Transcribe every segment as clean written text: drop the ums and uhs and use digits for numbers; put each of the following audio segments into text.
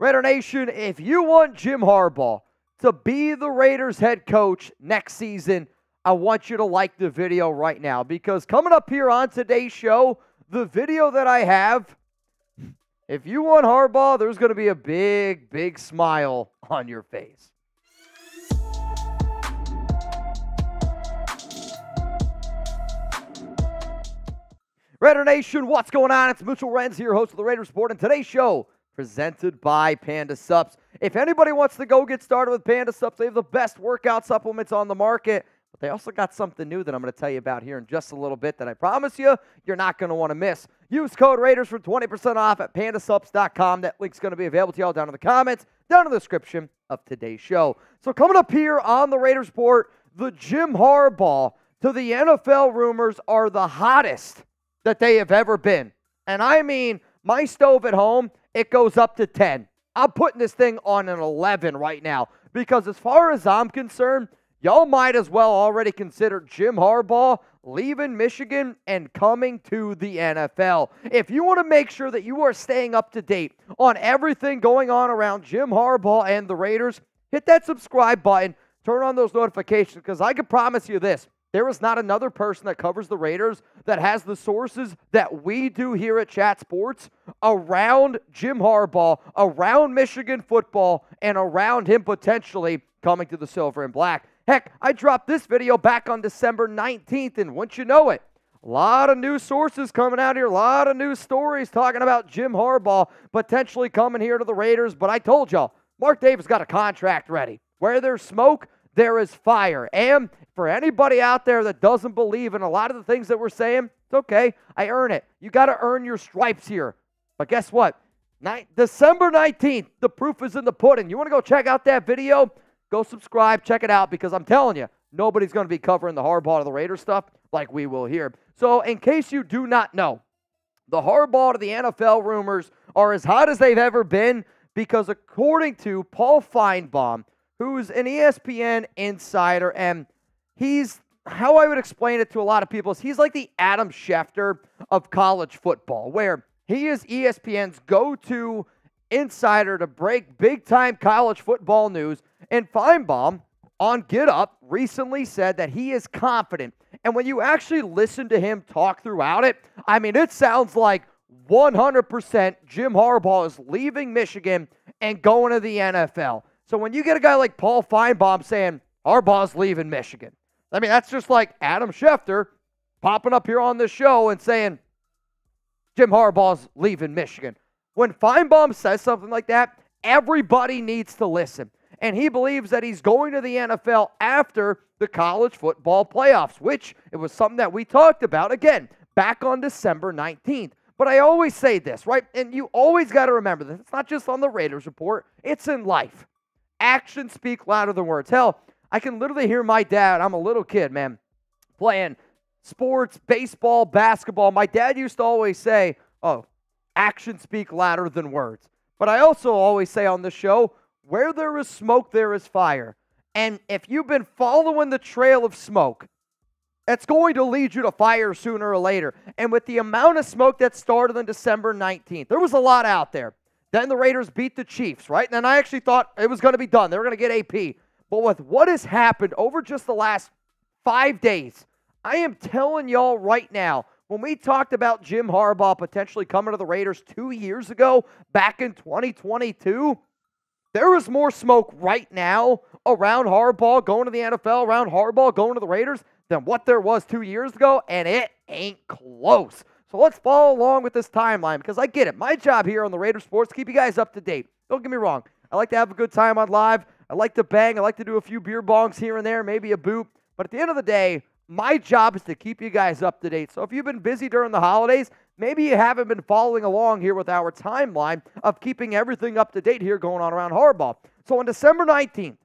Raider Nation, if you want Jim Harbaugh to be the Raiders head coach next season, I want you to like the video right now, because coming up here on today's show, the video that I have, if you want Harbaugh, there's going to be a big, big smile on your face. Raider Nation, what's going on? It's Mitchell Renz here, host of the Raiders Report, and today's show presented by PandaSupps. If anybody wants to go get started with PandaSupps, they have the best workout supplements on the market. But they also got something new that I'm going to tell you about here in just a little bit that I promise you, you're not going to want to miss. Use code Raiders for 20% off at pandasupps.com. That link's going to be available to y'all down in the comments, down in the description of today's show. So coming up here on the Raiders Report, the Jim Harbaugh to the NFL rumors are the hottest that they have ever been. And I mean, my stove at home, it goes up to 10. I'm putting this thing on an 11 right now, because as far as I'm concerned, y'all might as well already consider Jim Harbaugh leaving Michigan and coming to the NFL. If you want to make sure that you are staying up to date on everything going on around Jim Harbaugh and the Raiders, hit that subscribe button, turn on those notifications, because I can promise you this. There is not another person that covers the Raiders that has the sources that we do here at Chat Sports around Jim Harbaugh, around Michigan football, and around him potentially coming to the silver and black. Heck, I dropped this video back on December 19th, and once you know it, a lot of new sources coming out here, a lot of new stories talking about Jim Harbaugh potentially coming here to the Raiders. But I told y'all, Mark Davis got a contract ready. Where there's smoke, there is fire. And for anybody out there that doesn't believe in a lot of the things that we're saying, it's okay. I earn it. You got to earn your stripes here. But guess what? December 19th, the proof is in the pudding. You want to go check out that video? Go subscribe, check it out, because I'm telling you, nobody's going to be covering the Harbaugh to the Raiders stuff like we will here. So in case you do not know, the Harbaugh to the NFL rumors are as hot as they've ever been, because according to Paul Finebaum, who's an ESPN insider, and he's, how I would explain it to a lot of people, is he's like the Adam Schefter of college football, where he is ESPN's go-to insider to break big-time college football news. And Finebaum on Get Up recently said that he is confident. And when you actually listen to him talk throughout it, I mean, it sounds like 100% Jim Harbaugh is leaving Michigan and going to the NFL. So when you get a guy like Paul Finebaum saying Harbaugh's leaving Michigan, I mean, that's just like Adam Schefter popping up here on this show and saying Jim Harbaugh's leaving Michigan. When Finebaum says something like that, everybody needs to listen. And he believes that he's going to the NFL after the college football playoffs, which it was something that we talked about, again, back on December 19th. But I always say this, right? And you always got to remember this. It's not just on the Raiders Report. It's in life. Actions speak louder than words. Hell, I can literally hear my dad. I'm a little kid, man, playing sports, baseball, basketball. My dad used to always say, oh, actions speak louder than words. But I also always say on the show, where there is smoke, there is fire. And if you've been following the trail of smoke, that's going to lead you to fire sooner or later. And with the amount of smoke that started on December 19th, there was a lot out there. Then the Raiders beat the Chiefs, right? And I actually thought it was going to be done. They were going to get AP. But with what has happened over just the last 5 days, I am telling y'all right now, when we talked about Jim Harbaugh potentially coming to the Raiders 2 years ago, back in 2022, there is more smoke right now around Harbaugh going to the NFL, around Harbaugh going to the Raiders, than what there was 2 years ago, and it ain't close. So let's follow along with this timeline, because I get it. My job here on the Raiders Sports, keep you guys up to date. Don't get me wrong. I like to have a good time on live. I like to bang. I like to do a few beer bongs here and there, maybe a boop. But at the end of the day, my job is to keep you guys up to date. So if you've been busy during the holidays, maybe you haven't been following along here with our timeline of keeping everything up to date here going on around Harbaugh. So on December 19th,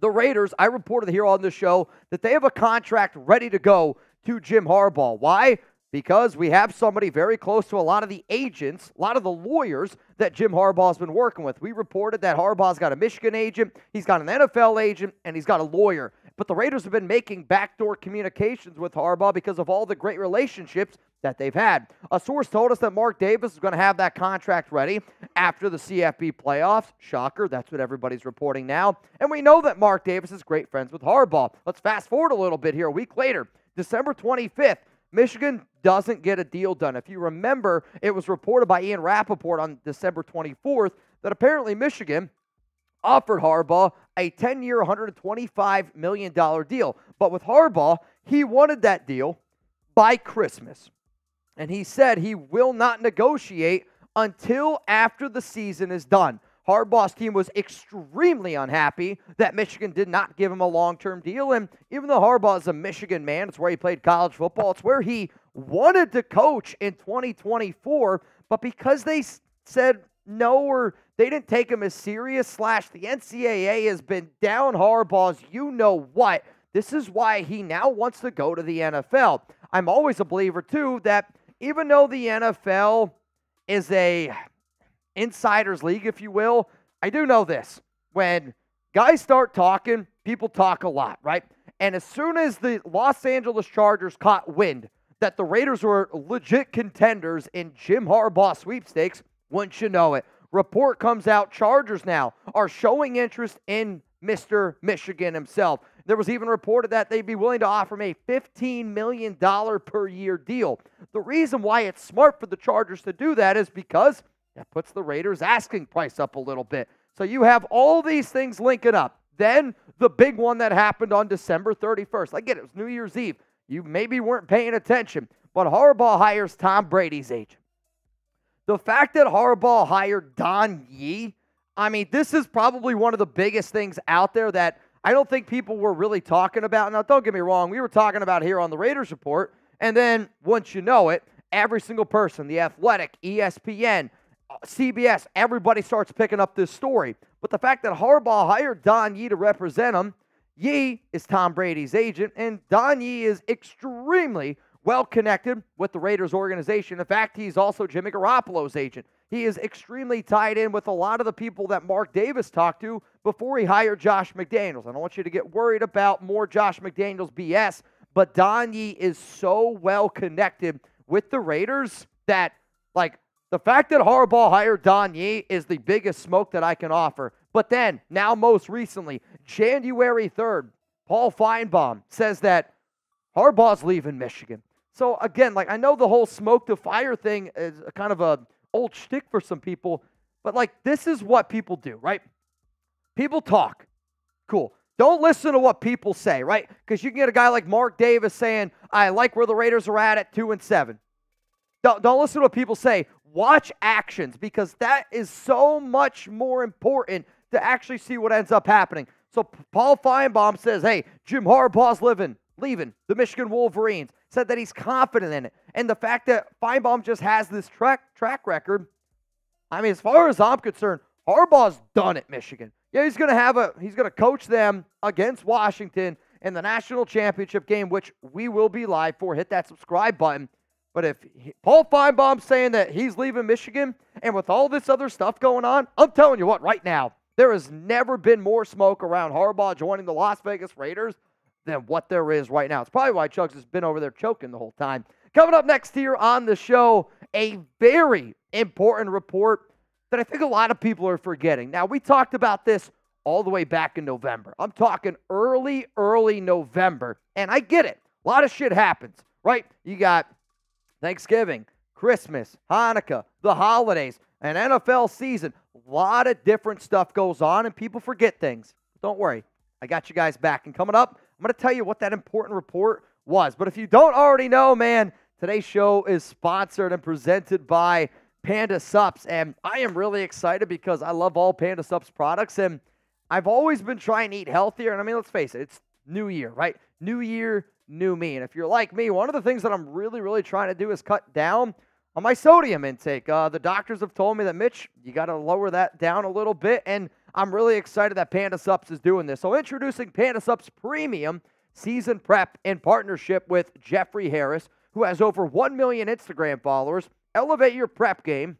the Raiders, I reported here on the show that they have a contract ready to go to Jim Harbaugh. Why? Because we have somebody very close to a lot of the agents, a lot of the lawyers that Jim Harbaugh's been working with. We reported that Harbaugh's got a Michigan agent, he's got an NFL agent, and he's got a lawyer. But the Raiders have been making backdoor communications with Harbaugh because of all the great relationships that they've had. A source told us that Mark Davis is going to have that contract ready after the CFP playoffs. Shocker, that's what everybody's reporting now. And we know that Mark Davis is great friends with Harbaugh. Let's fast forward a little bit here. A week later, December 25th, Michigan doesn't get a deal done. If you remember, it was reported by Ian Rapoport on December 24th that apparently Michigan offered Harbaugh a 10-year, $125 million deal. But with Harbaugh, he wanted that deal by Christmas. And he said he will not negotiate until after the season is done. Harbaugh's team was extremely unhappy that Michigan did not give him a long-term deal. And even though Harbaugh is a Michigan man, it's where he played college football, it's where he wanted to coach in 2024. But because they said no, or they didn't take him as serious, / the NCAA has been down Harbaugh's you-know-what, this is why he now wants to go to the NFL. I'm always a believer, too, that even though the NFL is a insider's league, if you will, I do know this. When guys start talking, people talk a lot, right? And as soon as the Los Angeles Chargers caught wind that the Raiders were legit contenders in Jim Harbaugh sweepstakes, wouldn't you know it, report comes out, Chargers now are showing interest in Mr. Michigan himself. There was even reported that they'd be willing to offer him a $15 million per year deal. The reason why it's smart for the Chargers to do that is because that puts the Raiders' asking price up a little bit. So you have all these things linking up. Then the big one that happened on December 31st. I get it, it was New Year's Eve. You maybe weren't paying attention, but Harbaugh hires Tom Brady's agent. The fact that Harbaugh hired Don Yee, I mean, this is probably one of the biggest things out there that I don't think people were really talking about. Now, don't get me wrong. We were talking about here on the Raiders Report, and then once you know it, every single person, The Athletic, ESPN, CBS, everybody starts picking up this story. But the fact that Harbaugh hired Don Yee to represent him, Yee is Tom Brady's agent, and Don Yee is extremely well-connected with the Raiders organization. In fact, he's also Jimmy Garoppolo's agent. He is extremely tied in with a lot of the people that Mark Davis talked to before he hired Josh McDaniels. I don't want you to get worried about more Josh McDaniels BS, but Don Yee is so well-connected with the Raiders that, like, the fact that Harbaugh hired Don Yee is the biggest smoke that I can offer. But then, now most recently, January 3rd, Paul Finebaum says that Harbaugh's leaving Michigan. So again, like, I know the whole smoke to fire thing is kind of a old shtick for some people, but like, this is what people do, right? People talk. Cool. Don't listen to what people say, right? Because you can get a guy like Mark Davis saying, I like where the Raiders are at 2-7. Don't listen to what people say. Watch actions, because that is so much more important to actually see what ends up happening. So Paul Finebaum says, hey, Jim Harbaugh's leaving the Michigan Wolverines, said that he's confident in it. And the fact that Finebaum just has this track record, I mean, as far as I'm concerned, Harbaugh's done at Michigan. Yeah, he's gonna coach them against Washington in the national championship game, which we will be live for. Hit that subscribe button. But if Paul Finebaum's saying that he's leaving Michigan, and with all this other stuff going on, I'm telling you what, right now, there has never been more smoke around Harbaugh joining the Las Vegas Raiders than what there is right now. It's probably why Chugs has been over there choking the whole time. Coming up next here on the show, a very important report that I think a lot of people are forgetting. Now, we talked about this all the way back in November. I'm talking early November, and I get it. A lot of shit happens, right? You got Thanksgiving, Christmas, Hanukkah, the holidays, an NFL season. A lot of different stuff goes on, and people forget things. Don't worry. I got you guys back. And coming up, I'm going to tell you what that important report was. But if you don't already know, man, today's show is sponsored and presented by PandaSupps. And I am really excited because I love all PandaSupps products. And I've always been trying to eat healthier. And I mean, let's face it, it's New Year, right? New Year, new me. And if you're like me, one of the things that I'm really trying to do is cut down on my sodium intake. The doctors have told me that, Mitch, you got to lower that down a little bit. And I'm really excited that PandaSupps is doing this. So introducing PandaSupps Premium Season Prep in partnership with Jeffrey Harris, who has over 1 million Instagram followers. Elevate your prep game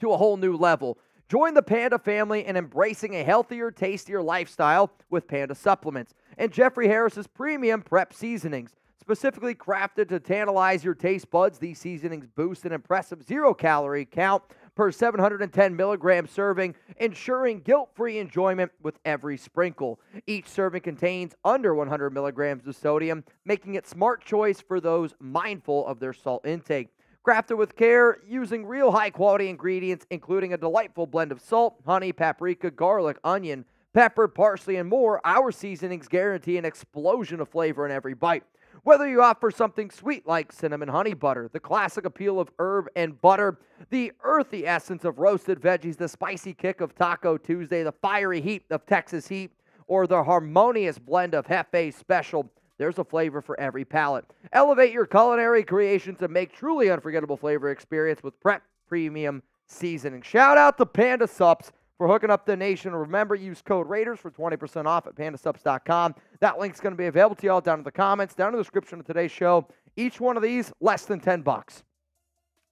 to a whole new level. Join the Panda family in embracing a healthier, tastier lifestyle with Panda Supplements. and Jeffrey Harris's premium prep seasonings. Specifically crafted to tantalize your taste buds, these seasonings boost an impressive zero-calorie count per 710-milligram serving, ensuring guilt-free enjoyment with every sprinkle. Each serving contains under 100 milligrams of sodium, making it a smart choice for those mindful of their salt intake. Crafted with care, using real high-quality ingredients, including a delightful blend of salt, honey, paprika, garlic, onion, pepper, parsley, and more, our seasonings guarantee an explosion of flavor in every bite. Whether you opt for something sweet like cinnamon honey butter, the classic appeal of herb and butter, the earthy essence of roasted veggies, the spicy kick of Taco Tuesday, the fiery heat of Texas heat, or the harmonious blend of Hefe's Special, there's a flavor for every palate. Elevate your culinary creations and make truly unforgettable flavor experience with Prep Premium Seasoning. Shout out to PandaSupps for hooking up the nation. Remember, use code Raiders for 20% off at pandasupps.com. That link's going to be available to y'all down in the comments, down in the description of today's show. Each one of these, less than $10.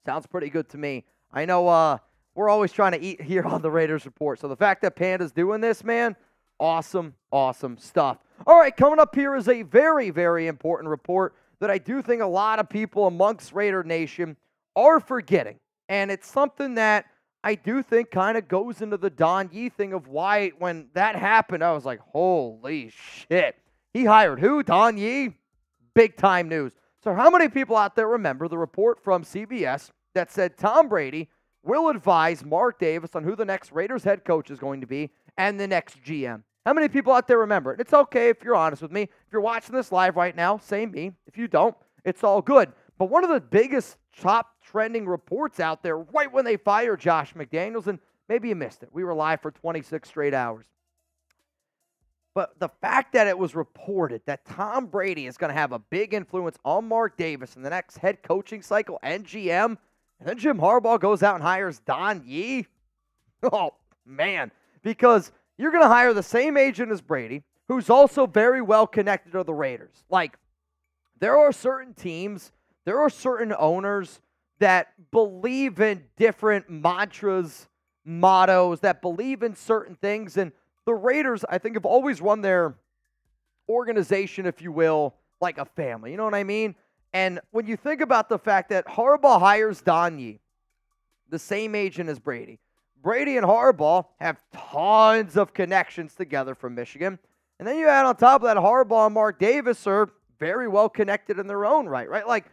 Sounds pretty good to me. I know we're always trying to eat here on the Raiders Report, so the fact that Panda's doing this, man, awesome, awesome stuff. All right, coming up here is a very, very important report that I do think a lot of people amongst Raider Nation are forgetting, and it's something that I do think kind of goes into the Don Yee thing of why, when that happened, I was like, holy shit. He hired who? Don Yee? Big time news. So how many people out there remember the report from CBS that said Tom Brady will advise Mark Davis on who the next Raiders head coach is going to be and the next GM? How many people out there remember it? It's okay if you're honest with me. If you're watching this live right now, same me. If you don't, it's all good. But one of the biggest top trending reports out there right when they fired Josh McDaniels, and maybe you missed it. We were live for 26 straight hours. But the fact that it was reported that Tom Brady is going to have a big influence on Mark Davis in the next head coaching cycle and GM, and then Jim Harbaugh goes out and hires Don Yee. Oh, man. Because you're going to hire the same agent as Brady, who's also very well connected to the Raiders. Like, there are certain teams, there are certain owners that believe in different mantras, mottos, that believe in certain things. And the Raiders, I think, have always run their organization, if you will, like a family. You know what I mean? And when you think about the fact that Harbaugh hires Don Yee, the same agent as Brady, Brady and Harbaugh have tons of connections together from Michigan. And then you add on top of that, Harbaugh and Mark Davis are very well connected in their own right, right? Like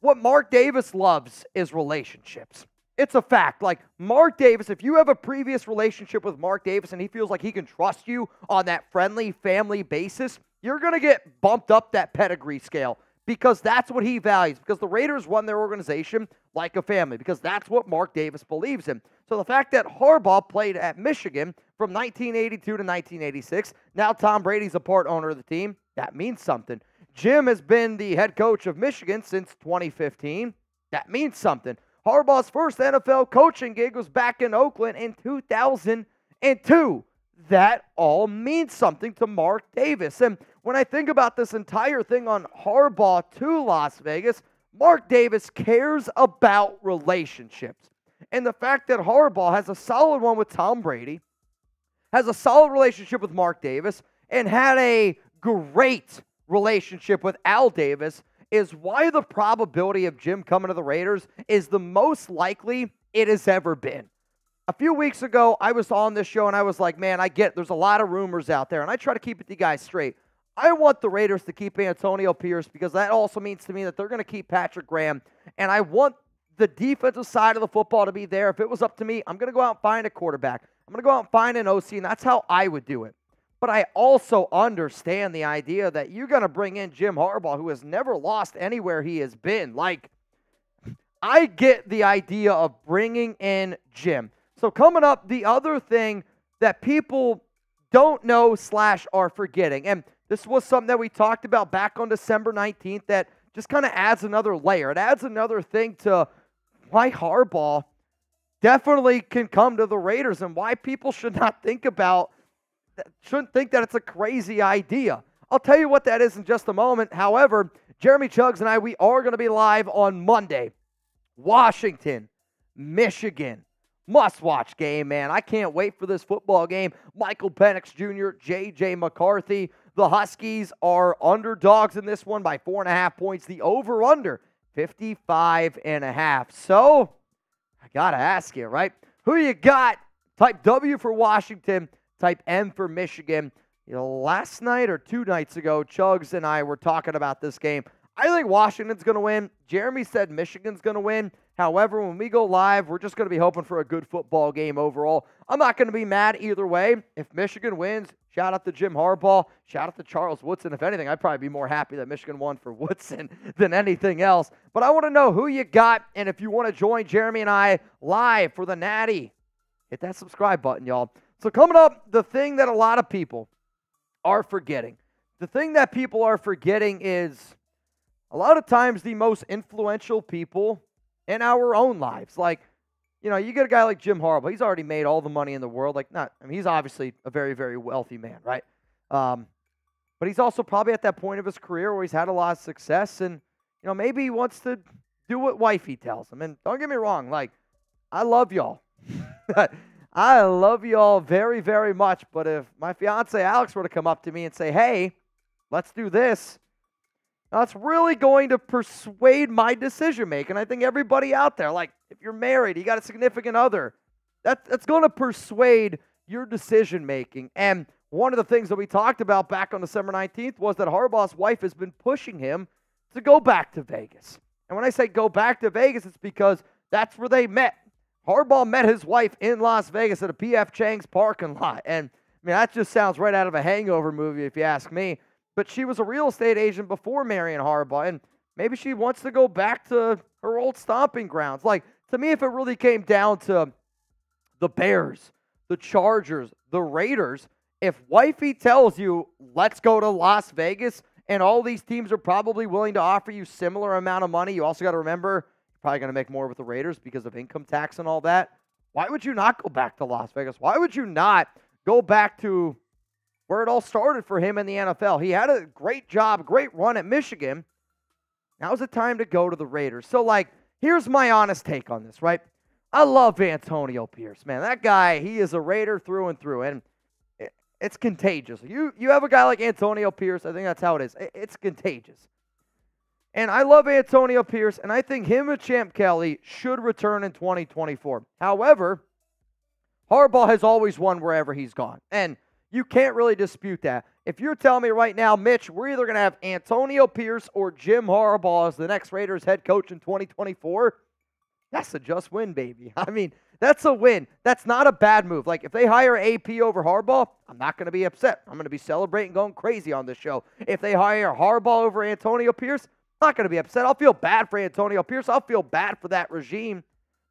what Mark Davis loves is relationships. It's a fact. Like Mark Davis, if you have a previous relationship with Mark Davis and he feels like he can trust you on that friendly family basis, you're going to get bumped up that pedigree scale because that's what he values, because the Raiders run their organization like a family, because that's what Mark Davis believes in. So the fact that Harbaugh played at Michigan from 1982 to 1986, now Tom Brady's a part owner of the team, that means something. Jim has been the head coach of Michigan since 2015. That means something. Harbaugh's first NFL coaching gig was back in Oakland in 2002. That all means something to Mark Davis. And when I think about this entire thing on Harbaugh to Las Vegas, Mark Davis cares about relationships. And the fact that Harbaugh has a solid one with Tom Brady, has a solid relationship with Mark Davis, and had a great relationship with Al Davis is why the probability of Jim coming to the Raiders is the most likely it has ever been. A few weeks ago, I was on this show and I was like, man, I get it. There's a lot of rumors out there, and I try to keep it the guys straight. I want the Raiders to keep Antonio Pierce because that also means to me that they're going to keep Patrick Graham, and I want the defensive side of the football to be there. If it was up to me, I'm going to go out and find a quarterback. I'm going to go out and find an OC, and that's how I would do it. But I also understand the idea that you're going to bring in Jim Harbaugh, who has never lost anywhere he has been. Like, I get the idea of bringing in Jim. So coming up, the other thing that people don't know / are forgetting, and this was something that we talked about back on December 19th that just kind of adds another layer. It adds another thing to why Harbaugh definitely can come to the Raiders and why people shouldn't think that it's a crazy idea. I'll tell you what that is in just a moment. However, Jeremy Chuggs and I, we are going to be live on Monday. Washington, Michigan. Must-watch game, man. I can't wait for this football game. Michael Penix Jr., JJ McCarthy, The Huskies are underdogs in this one by 4.5 points. The over-under, 55.5. So, I got to ask you, right? Who you got? Type W for Washington, type M for Michigan. You know, last night or 2 nights ago, Chugs and I were talking about this game. I think Washington's going to win. Jeremy said Michigan's going to win. However, when we go live, we're just going to be hoping for a good football game overall. I'm not going to be mad either way. If Michigan wins, shout out to Jim Harbaugh. Shout out to Charles Woodson. If anything, I'd probably be more happy that Michigan won for Woodson than anything else. But I want to know who you got, and if you want to join Jeremy and I live for the Natty, hit that subscribe button, y'all. So coming up, the thing that a lot of people are forgetting. The thing that people are forgetting is a lot of times the most influential people in our own lives. Like, you know, you get a guy like Jim Harbaugh. He's already made all the money in the world. Like, not, I mean, he's obviously a very, very wealthy man, right? But he's also probably at that point of his career where he's had a lot of success. And, you know, maybe he wants to do what wifey tells him. And don't get me wrong, like, I love y'all. I love y'all very, very much. But if my fiance Alex were to come up to me and say, hey, let's do this, that's really going to persuade my decision-making. I think everybody out there, like, if you're married, you got a significant other, that's going to persuade your decision-making. And one of the things that we talked about back on December 19th was that Harbaugh's wife has been pushing him to go back to Vegas. And when I say go back to Vegas, it's because that's where they met. Harbaugh met his wife in Las Vegas at a P.F. Chang's parking lot. And, I mean, that just sounds right out of a hangover movie if you ask me. But she was a real estate agent before marrying Harbaugh, and maybe she wants to go back to her old stomping grounds. Like, to me, if it really came down to the Bears, the Chargers, the Raiders, if wifey tells you, let's go to Las Vegas, and all these teams are probably willing to offer you similar amount of money, you also got to remember, you're probably going to make more with the Raiders because of income tax and all that. Why would you not go back to Las Vegas? Why would you not go back to where it all started for him in the NFL? He had a great job, great run at Michigan. Now's the time to go to the Raiders. So, like, here's my honest take on this, right? I love Antonio Pierce, man. That guy, he is a Raider through and through, and it's contagious. You have a guy like Antonio Pierce, I think that's how it is. It's contagious. And I love Antonio Pierce, and I think him and Champ Kelly should return in 2024. However, Harbaugh has always won wherever he's gone, and you can't really dispute that. If you're telling me right now, Mitch, we're either going to have Antonio Pierce or Jim Harbaugh as the next Raiders head coach in 2024, that's a just win, baby. I mean, that's a win. That's not a bad move. Like, if they hire AP over Harbaugh, I'm not going to be upset. I'm going to be celebrating, going crazy on this show. If they hire Harbaugh over Antonio Pierce, I'm not going to be upset. I'll feel bad for Antonio Pierce. I'll feel bad for that regime.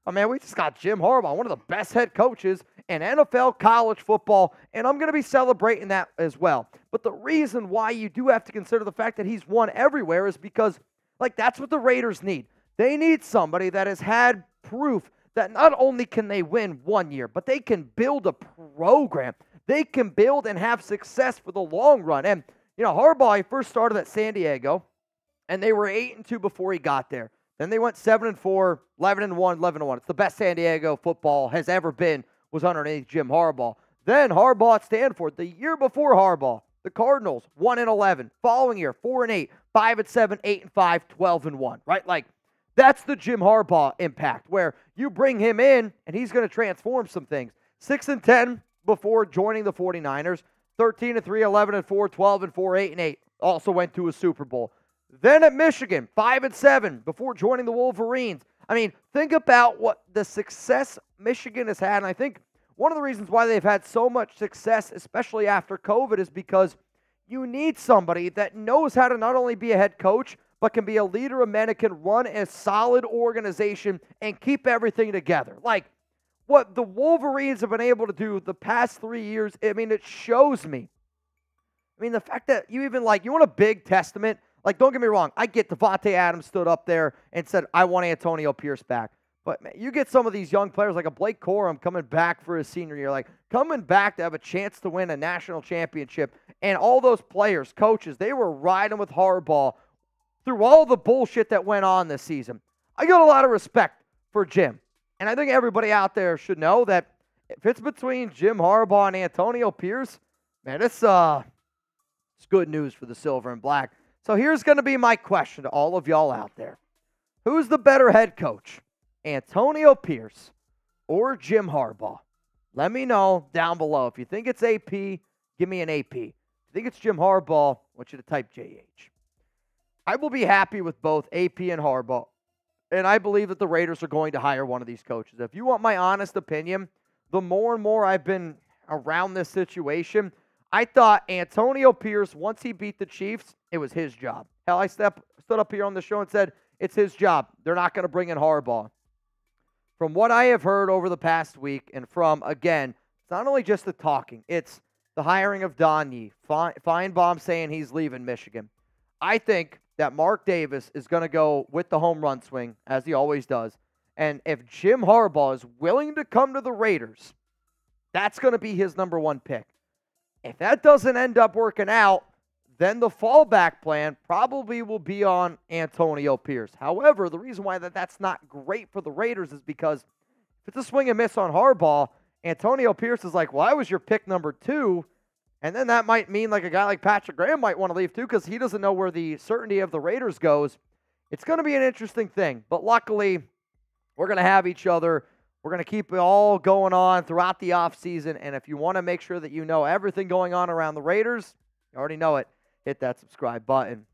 Oh, man, we just got Jim Harbaugh, one of the best head coaches in NFL college football, and I'm going to be celebrating that as well. But the reason why you do have to consider the fact that he's won everywhere is because, like, that's what the Raiders need. They need somebody that has had proof that not only can they win 1 year, but they can build a program. They can build and have success for the long run. And, you know, Harbaugh, he first started at San Diego, and they were 8-2 before he got there. Then they went 7-4, 11-1, 11-1. It's the best San Diego football has ever been, was underneath Jim Harbaugh. Then Harbaugh at Stanford, the year before Harbaugh, the Cardinals, 1-11. Following year, 4-8, 5-7, 8-5, 12-1, right? Like, that's the Jim Harbaugh impact, where you bring him in, and he's going to transform some things. 6-10 before joining the 49ers, 13-3, 11-4, 12-4, 8-8. Also went to a Super Bowl. Then at Michigan, 5-7 before joining the Wolverines. I mean, think about what the success Michigan has had. And I think one of the reasons why they've had so much success, especially after COVID, is because you need somebody that knows how to not only be a head coach, but can be a leader of men and can run a solid organization and keep everything together. Like, what the Wolverines have been able to do the past 3 years, I mean, it shows me. I mean, the fact that you even, like, you want a big testament. Like, don't get me wrong, I get Devontae Adams stood up there and said, I want Antonio Pierce back. But, man, you get some of these young players like a Blake Corum coming back for his senior year, like coming back to have a chance to win a national championship. And all those players, coaches, they were riding with Harbaugh through all the bullshit that went on this season. I got a lot of respect for Jim. And I think everybody out there should know that if it's between Jim Harbaugh and Antonio Pierce, man, it's It's good news for the silver and black. So here's going to be my question to all of y'all out there. Who's the better head coach, Antonio Pierce or Jim Harbaugh? Let me know down below. If you think it's AP, give me an AP. If you think it's Jim Harbaugh, I want you to type JH. I will be happy with both AP and Harbaugh, and I believe that the Raiders are going to hire one of these coaches. If you want my honest opinion, the more and more I've been around this situation, I thought Antonio Pierce, once he beat the Chiefs, it was his job. Hell, I stood up here on the show and said, it's his job. They're not going to bring in Harbaugh. From what I have heard over the past week and from, again, it's not only just the talking, it's the hiring of Don Yee, Finebaum saying he's leaving Michigan. I think that Mark Davis is going to go with the home run swing, as he always does. And if Jim Harbaugh is willing to come to the Raiders, that's going to be his number one pick. If that doesn't end up working out, then the fallback plan probably will be on Antonio Pierce. However, the reason why that's not great for the Raiders is because if it's a swing and miss on Harbaugh, Antonio Pierce is like, well, I was your pick number two. And then that might mean like a guy like Patrick Graham might want to leave too because he doesn't know where the certainty of the Raiders goes. It's going to be an interesting thing. But luckily, we're going to have each other. We're going to keep it all going on throughout the offseason. And if you want to make sure that you know everything going on around the Raiders, you already know it. Hit that subscribe button.